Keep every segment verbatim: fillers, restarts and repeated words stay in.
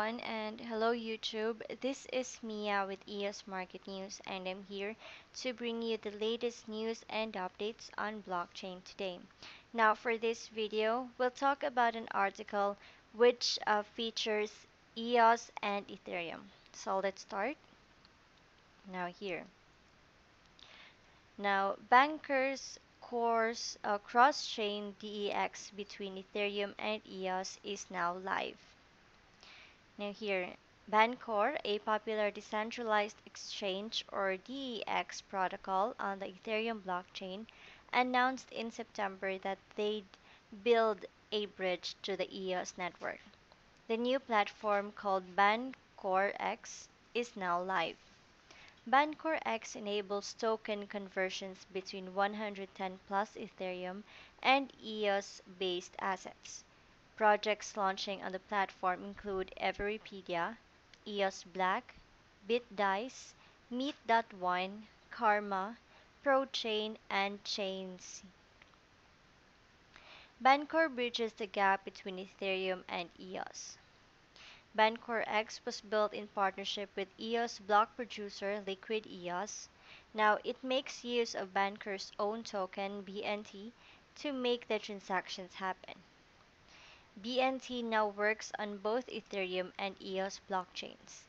everyone, and hello YouTube. This is Mia with E O S Market News, and I'm here to bring you the latest news and updates on blockchain today. Now for this video, we'll talk about an article which uh, features E O S and Ethereum. So let's start now here. Now, Bancor's course uh, cross-chain D E X between Ethereum and E O S is now live. Now here, Bancor, a popular decentralized exchange or D E X protocol on the Ethereum blockchain, announced in September that they'd build a bridge to the E O S network. The new platform called Bancor X is now live. Bancor X enables token conversions between one hundred ten plus Ethereum and E O S-based assets. Projects launching on the platform include Everipedia, E O S Black, Bitdice, Meet dot one, Karma, Prochain, and Chains. Bancor bridges the gap between Ethereum and E O S. Bancor X was built in partnership with E O S block producer Liquid E O S. Now it makes use of Bancor's own token B N T to make the transactions happen. B N T now works on both Ethereum and E O S blockchains.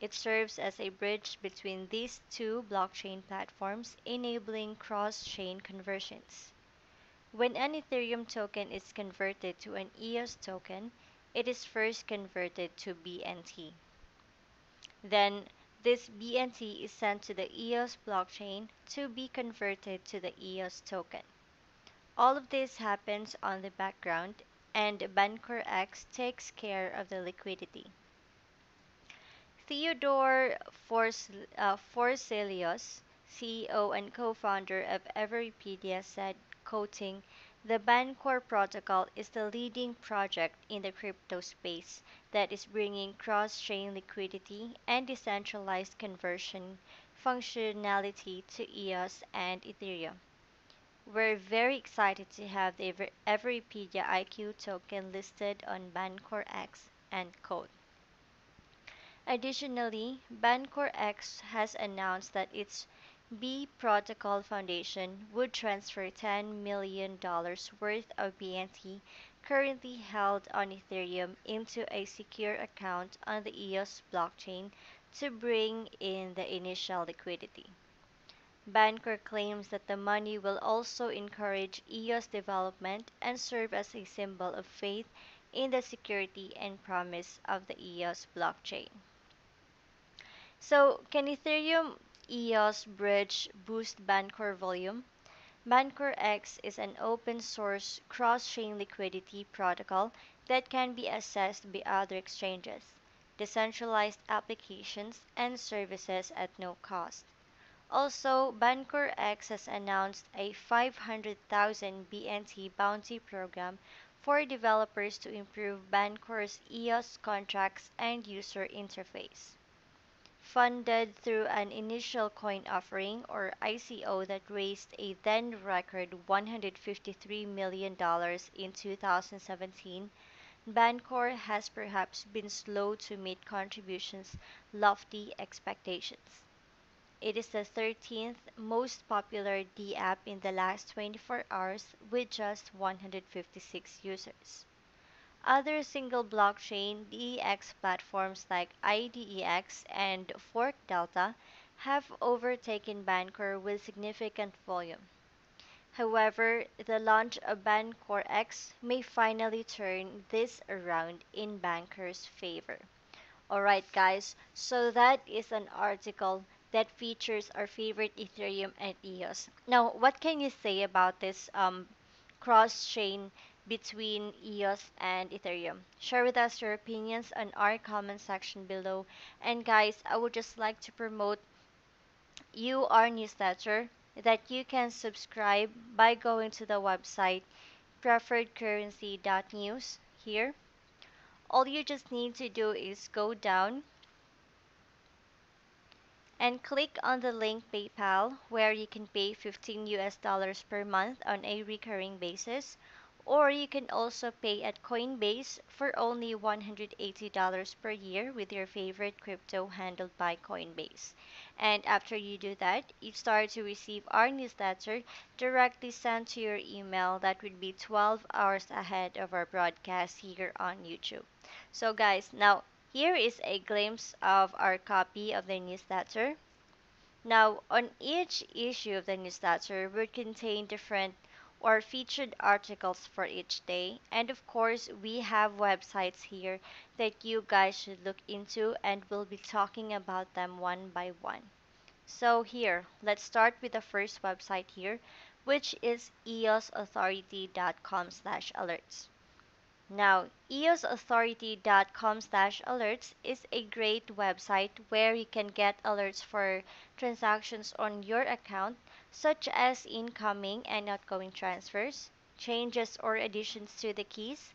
It serves as a bridge between these two blockchain platforms, enabling cross-chain conversions. When an Ethereum token is converted to an E O S token, it is first converted to B N T. Then, this B N T is sent to the E O S blockchain to be converted to the E O S token. All of this happens on the background, and Bancor X takes care of the liquidity. Theodore Forzelios, C E O and co-founder of Everipedia, said, quoting, "The Bancor protocol is the leading project in the crypto space that is bringing cross-chain liquidity and decentralized conversion functionality to E O S and Ethereum. We're very excited to have the Everipedia I Q token listed on Bancor X," end quote. Additionally, Bancor X has announced that its B Protocol Foundation would transfer ten million dollars worth of B N T currently held on Ethereum into a secure account on the E O S blockchain to bring in the initial liquidity. Bancor claims that the money will also encourage E O S development and serve as a symbol of faith in the security and promise of the E O S blockchain. So, can Ethereum E O S bridge boost Bancor volume? Bancor X is an open-source cross-chain liquidity protocol that can be accessed by other exchanges, decentralized applications, and services at no cost. Also, Bancor X has announced a five hundred thousand B N T bounty program for developers to improve Bancor's E O S contracts and user interface. Funded through an initial coin offering or I C O that raised a then record one hundred fifty-three million dollars in two thousand seventeen, Bancor has perhaps been slow to meet contributions' lofty expectations. It is the thirteenth most popular DApp in the last twenty-four hours with just one hundred fifty-six users. Other single blockchain D E X platforms like I D E X and ForkDelta have overtaken Bancor with significant volume. However, the launch of Bancor X may finally turn this around in Bancor's favor. Alright guys, so that is an article that features our favorite Ethereum and E O S. Now, what can you say about this um, cross-chain between E O S and Ethereum? Share with us your opinions on our comment section below. And guys, I would just like to promote you our newsletter that you can subscribe by going to the website preferred currency dot news here. All you just need to do is go down and click on the link PayPal, where you can pay fifteen U S dollars per month on a recurring basis, or you can also pay at Coinbase for only one hundred eighty dollars per year with your favorite crypto handled by Coinbase. And after you do that, you start to receive our newsletter directly sent to your email that would be twelve hours ahead of our broadcast here on YouTube. So guys, now here is a glimpse of our copy of the newsletter. Now, on each issue of the newsletter would contain different or featured articles for each day, and of course we have websites here that you guys should look into, and we'll be talking about them one by one. So here, let's start with the first website here, which is eos authority dot com slash alerts. Now, eos authority dot com slash alerts is a great website where you can get alerts for transactions on your account, such as incoming and outgoing transfers, changes or additions to the keys,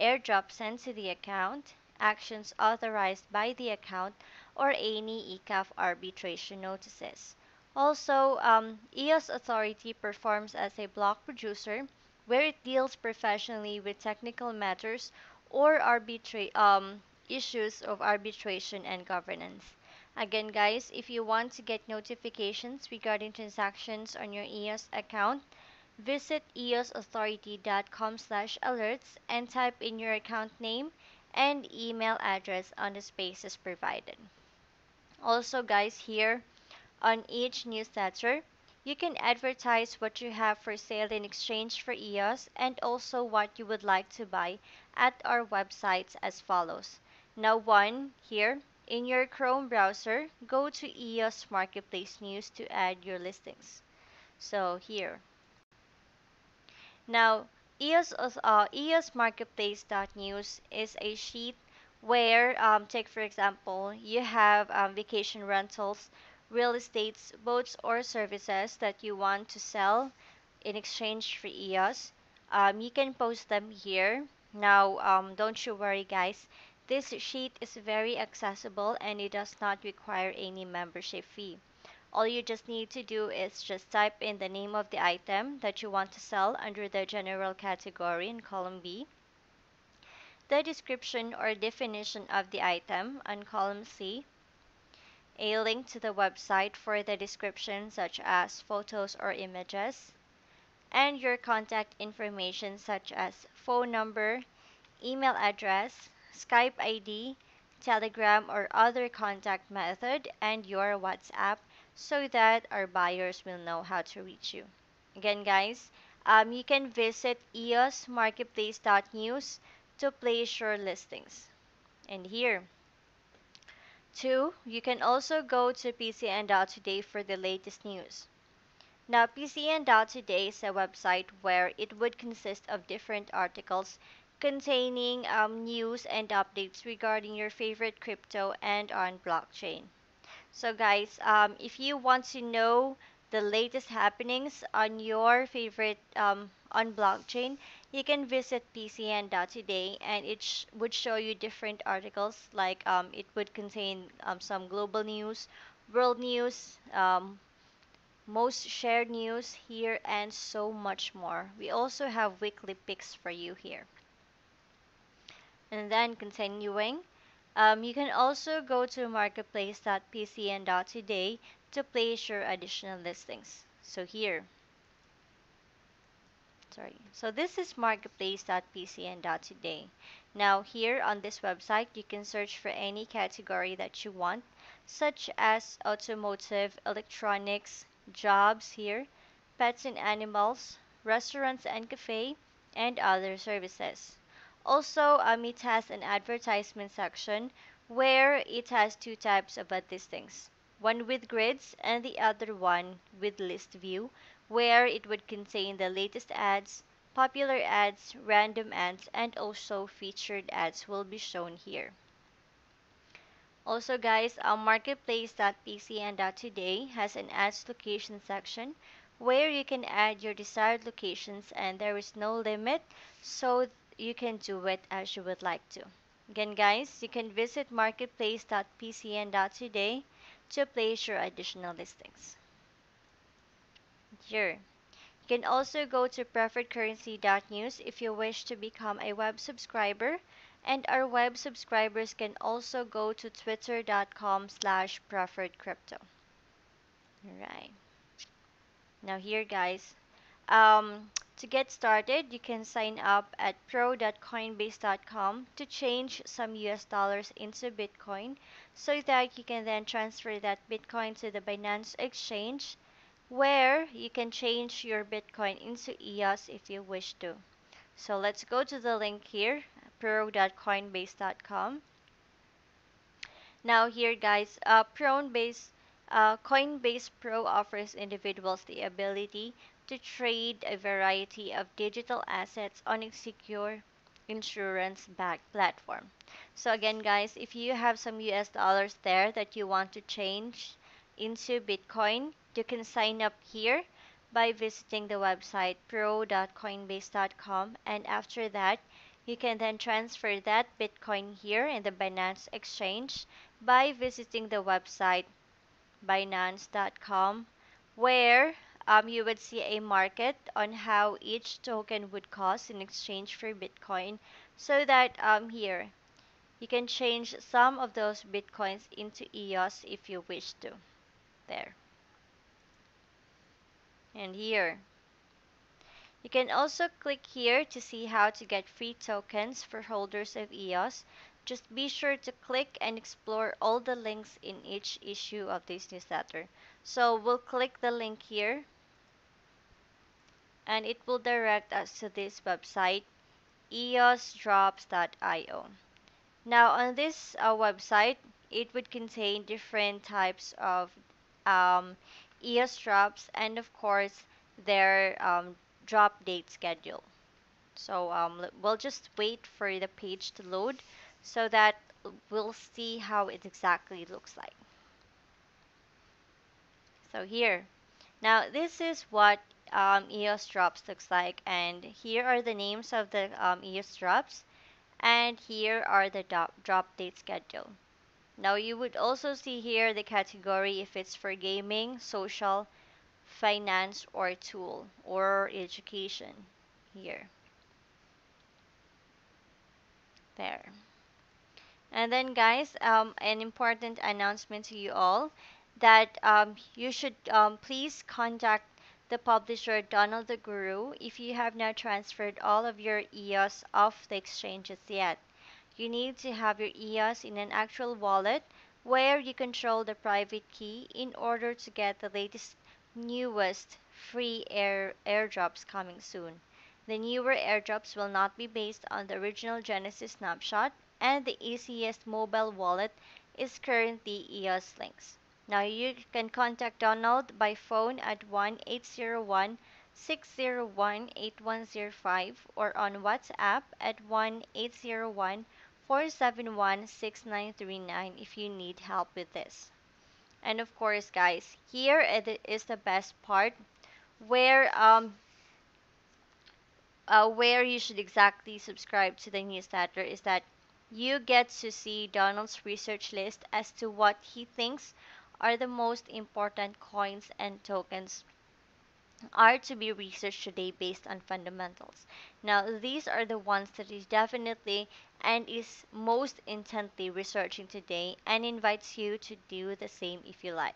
airdrops sent to the account, actions authorized by the account, or any E C A F arbitration notices. Also, um, E O S Authority performs as a block producer, where it deals professionally with technical matters or arbitra um, issues of arbitration and governance. Again guys, if you want to get notifications regarding transactions on your E O S account, visit eos authority dot com slash alerts and type in your account name and email address on the spaces provided. Also guys, here on each newsletter, you can advertise what you have for sale in exchange for E O S and also what you would like to buy at our websites as follows. Now one, here, in your Chrome browser, go to E O S Marketplace News to add your listings. So here. Now, E O S, uh, E O S Marketplace dot news is a sheet where, um, take for example, you have um, vacation rentals, real estates, boats, or services that you want to sell in exchange for E O S. Um, you can post them here. Now, um, don't you worry guys, this sheet is very accessible and it does not require any membership fee. All you just need to do is just type in the name of the item that you want to sell under the general category in column B, the description or definition of the item on column C, a link to the website for the description such as photos or images, and your contact information such as phone number, email address, Skype I D, Telegram or other contact method, and your WhatsApp so that our buyers will know how to reach you. Again guys, um, you can visit eos marketplace dot news to place your listings. And here, two, you can also go to p c n dot today for the latest news. Now, p c n dot today is a website where it would consist of different articles containing um, news and updates regarding your favorite crypto and on blockchain. So guys, um, if you want to know the latest happenings on your favorite um, on blockchain, you can visit p c n dot today and it sh would show you different articles, like um, it would contain um, some global news, world news, um, most shared news here, and so much more. We also have weekly picks for you here. And then continuing, um, you can also go to marketplace dot p c n dot today to place your additional listings. So here, sorry, so this is marketplace dot p c n dot today. Now here on this website, you can search for any category that you want, such as automotive, electronics, jobs here, pets and animals, restaurants and cafe, and other services. Also, um, it has an advertisement section where it has two types of ad listings, one with grids and the other one with list view, where it would contain the latest ads, popular ads, random ads, and also featured ads will be shown here. Also guys, our marketplace dot p c n dot today has an ads location section where you can add your desired locations, and there is no limit, so you can do it as you would like to. Again guys, you can visit marketplace dot p c n dot today to place your additional listings. Here, You can also go to preferred currency dot news if you wish to become a web subscriber, and our web subscribers can also go to twitter dot com slash preferred crypto. Alright. Now here, guys, um, to get started, you can sign up at pro dot coinbase dot com to change some U S dollars into Bitcoin so that you can then transfer that Bitcoin to the Binance exchange, where you can change your Bitcoin into E O S if you wish to. So let's go to the link here, pro dot coinbase dot com. Now here, guys, uh, Coinbase, uh, Coinbase Pro offers individuals the ability to trade a variety of digital assets on a secure insurance-backed platform. So again, guys, if you have some U S dollars there that you want to change into Bitcoin, you can sign up here by visiting the website pro dot coinbase dot com, and after that, you can then transfer that Bitcoin here in the Binance exchange by visiting the website binance dot com, where um, you would see a market on how each token would cost in exchange for Bitcoin, so that um, here you can change some of those Bitcoins into E O S if you wish to. There. And here, you can also click here to see how to get free tokens for holders of E O S. Just be sure to click and explore all the links in each issue of this newsletter. So we'll click the link here, and it will direct us to this website, E O S drops dot I O. Now on this uh, website, it would contain different types of um, E O S drops, and of course their um, drop date schedule. So um, we'll just wait for the page to load so that we'll see how it exactly looks like. So here, now this is what um, E O S drops looks like, and here are the names of the um, E O S drops, and here are the drop date schedule. Now you would also see here the category if it's for gaming, social, finance, or tool, or education here. There. And then, guys, um, an important announcement to you all, that um, you should um, please contact the publisher Donald the Guru if you have not transferred all of your E O S off the exchanges yet. You need to have your E O S in an actual wallet where you control the private key in order to get the latest, newest free air airdrops coming soon. The newer airdrops will not be based on the original Genesis snapshot, and the easiest mobile wallet is currently E O S Links. Now you can contact Donald by phone at one eight zero one, six zero one, eight one zero five or on WhatsApp at one eight zero one, four seven one, six nine three nine if you need help with this. And of course, guys, here it is the best part, where um uh, where you should exactly subscribe to the newsletter is that you get to see Donald's research list as to what he thinks are the most important coins and tokens are to be researched today based on fundamentals. Now these are the ones that is definitely and is most intently researching today, and invites you to do the same if you like.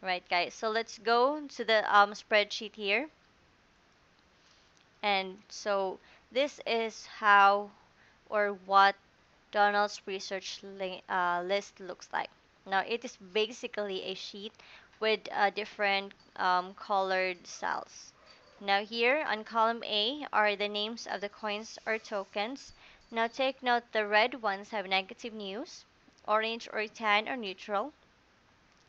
Right, guys, so let's go to the um, spreadsheet here. And so this is how or what Donald's research li uh, list looks like. Now it is basically a sheet with uh, different um, colored cells. Now here on column A are the names of the coins or tokens. Now take note, the red ones have negative news, orange or tan or neutral,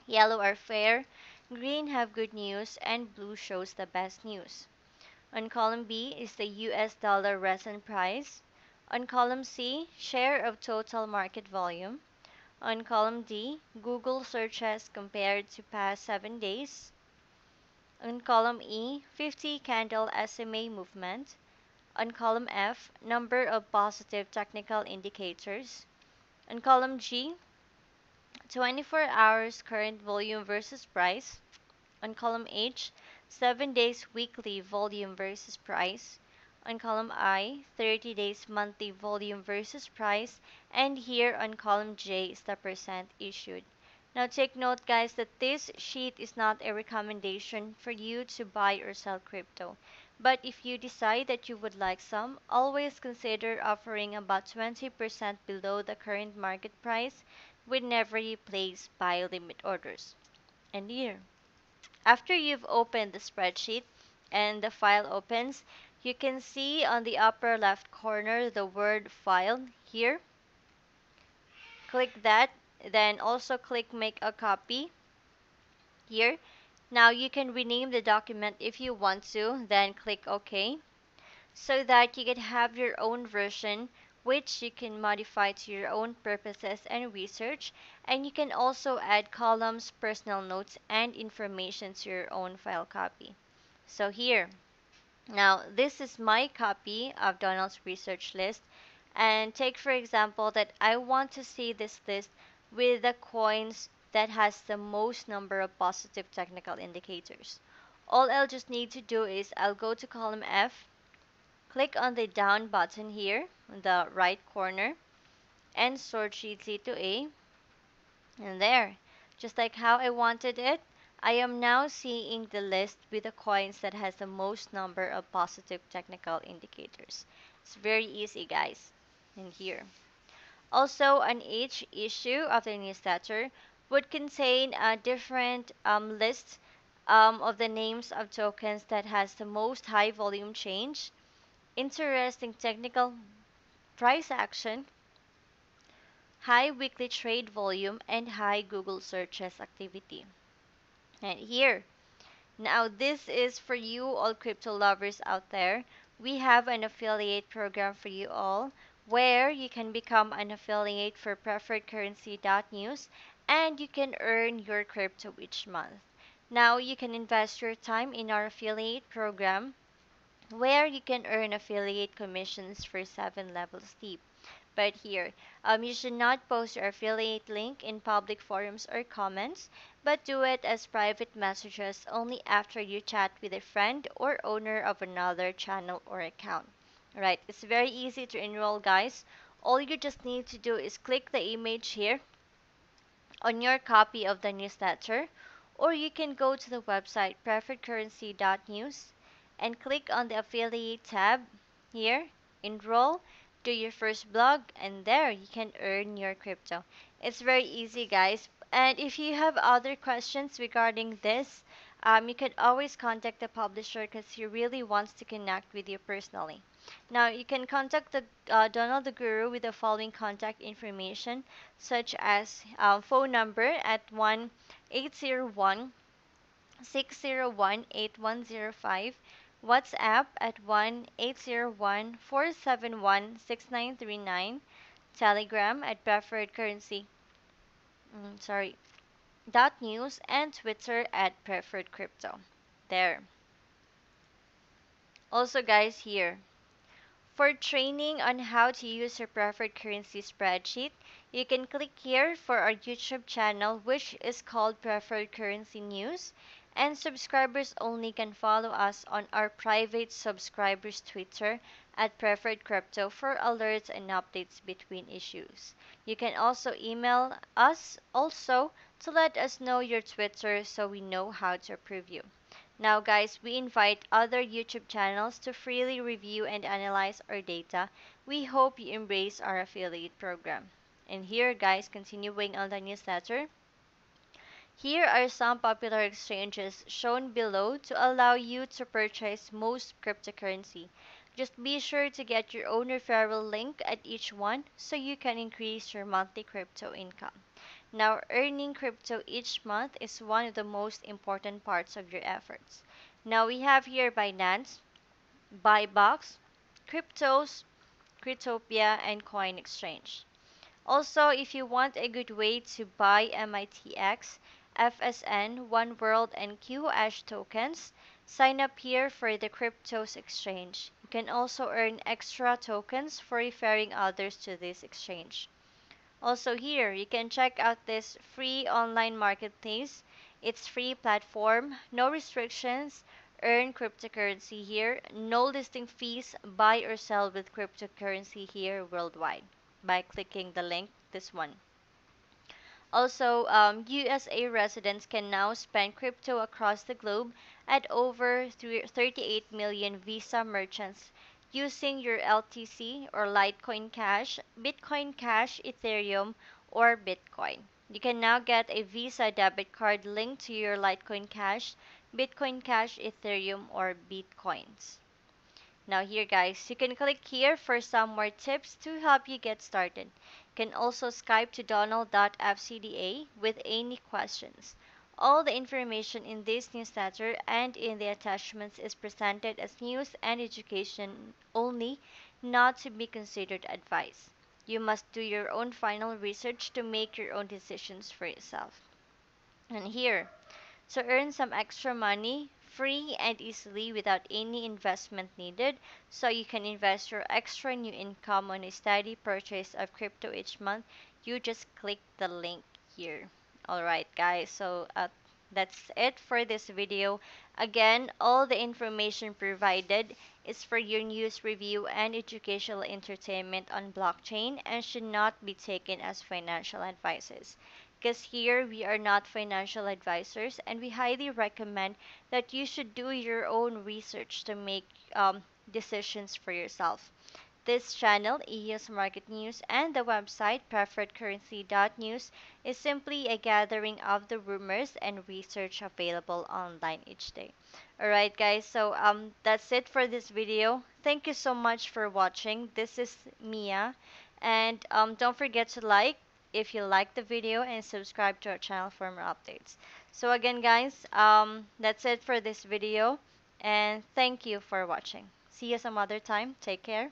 yellow are fair, green have good news, and blue shows the best news. On column B is the U S dollar recent price. On column C, share of total market volume. On column D, Google searches compared to past seven days. On column E, fifty candle S M A movement. On column F, number of positive technical indicators. On column G, twenty-four hours current volume versus price. On column H, seven days weekly volume versus price. On column I, thirty days monthly volume versus price. And here on column J is the percent issued. Now take note, guys, that this sheet is not a recommendation for you to buy or sell crypto. But if you decide that you would like some, always consider offering about twenty percent below the current market price whenever you place buy limit orders. And here, after you've opened the spreadsheet and the file opens, you can see on the upper left corner the word file here. Click that, then also click make a copy here. Now you can rename the document if you want to, then click OK, so that you can have your own version which you can modify to your own purposes and research, and you can also add columns, personal notes, and information to your own file copy. So here, now this is my copy of Donald's research list, and take for example that I want to see this list with the coins that has the most number of positive technical indicators. All I'll just need to do is I'll go to column F, click on the down button here in the right corner, and sort sheet C to A, and there, just like how I wanted it, I am now seeing the list with the coins that has the most number of positive technical indicators. It's very easy, guys, in here. Also, on each issue of the newsletter would contain a different um, list um, of the names of tokens that has the most high volume change, interesting technical price action, high weekly trade volume, and high Google searches activity. And here, now this is for you all crypto lovers out there. We have an affiliate program for you all where you can become an affiliate for preferred currency dot news, and you can earn your crypto each month. Now you can invest your time in our affiliate program where you can earn affiliate commissions for seven levels deep. But here, um, you should not post your affiliate link in public forums or comments, but do it as private messages only after you chat with a friend or owner of another channel or account. Alright, it's very easy to enroll, guys. All you just need to do is click the image here on your copy of the newsletter, or you can go to the website preferred currency dot news and click on the affiliate tab here, enroll, do your first blog, and there you can earn your crypto. It's very easy, guys. And if you have other questions regarding this, um, you can always contact the publisher because he really wants to connect with you personally. Now you can contact the uh, Donald the Guru with the following contact information, such as uh, phone number at one eight zero one, six zero one, eight one zero five, WhatsApp at one eight zero one, four seven one, six nine three nine, Telegram at preferred currency, mm, sorry, dot news, and Twitter at preferred crypto. There. Also, guys, here, for training on how to use your preferred currency spreadsheet, you can click here for our YouTube channel, which is called Preferred Currency News. And subscribers only can follow us on our private subscribers Twitter at Preferred Crypto for alerts and updates between issues. You can also email us also to let us know your Twitter so we know how to approve you. Now, guys, we invite other YouTube channels to freely review and analyze our data. We hope you embrace our affiliate program. And here, guys, continuing on the newsletter, here are some popular exchanges shown below to allow you to purchase most cryptocurrency. Just be sure to get your own referral link at each one so you can increase your monthly crypto income. Now, earning crypto each month is one of the most important parts of your efforts. Now, we have here Binance, Buybox, Cryptos, Cryptopia, and Coin Exchange. Also, if you want a good way to buy M I T X, F S N, One World, and Q H tokens, sign up here for the Cryptos exchange. You can also earn extra tokens for referring others to this exchange. Also here, you can check out this free online marketplace. It's free platform, no restrictions, earn cryptocurrency here, no listing fees, buy or sell with cryptocurrency here worldwide by clicking the link, this one. Also, um, U S A residents can now spend crypto across the globe at over thirty-eight million Visa merchants using your L T C or Litecoin Cash, Bitcoin Cash, Ethereum, or Bitcoin. You can now get a Visa debit card linked to your Litecoin Cash, Bitcoin Cash, Ethereum, or Bitcoins. Now here guys, you can click here for some more tips to help you get started. You can also Skype to donald dot f c d a with any questions. All the information in this newsletter and in the attachments is presented as news and education only, not to be considered advice. You must do your own final research to make your own decisions for yourself. And here, so earn some extra money, free and easily without any investment needed, so you can invest your extra new income on a steady purchase of crypto each month. You just click the link here. Alright guys, so uh, that's it for this video. Again, all the information provided is for your news, review, and educational entertainment on blockchain and should not be taken as financial advices, because here we are not financial advisors, and we highly recommend that you should do your own research to make um, decisions for yourself. This channel, E O S Market News, and the website preferred currency dot news is simply a gathering of the rumors and research available online each day. Alright guys, so um, that's it for this video. Thank you so much for watching. This is Mia, and um, don't forget to like if you like the video and subscribe to our channel for more updates. So again guys, um, that's it for this video, and thank you for watching. See you some other time. Take care.